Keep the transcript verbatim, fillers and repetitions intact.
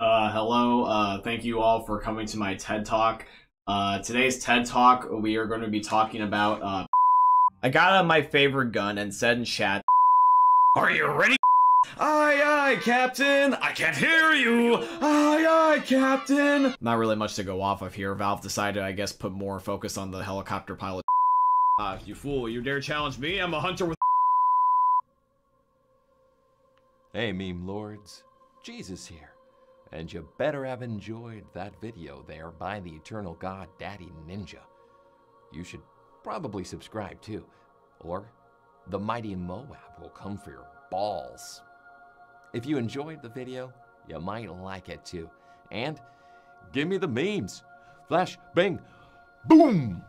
Uh, hello, uh, thank you all for coming to my TED Talk. Uh, today's TED Talk, we are going to be talking about, uh, I got out my favorite gun and said in chat, "Are you ready? Aye, aye, Captain! I can't hear you! Aye, aye, Captain!" Not really much to go off of here. Valve decided, I guess, put more focus on the helicopter pilot. Ah, uh, you fool, you dare challenge me? I'm a hunter with— Hey, meme lords. Jesus here. And you better have enjoyed that video there by the eternal god Daddy Ninja. You should probably subscribe too, or the mighty Moab will come for your balls. If you enjoyed the video, you might like it too. And give me the memes. Flash, bang, boom!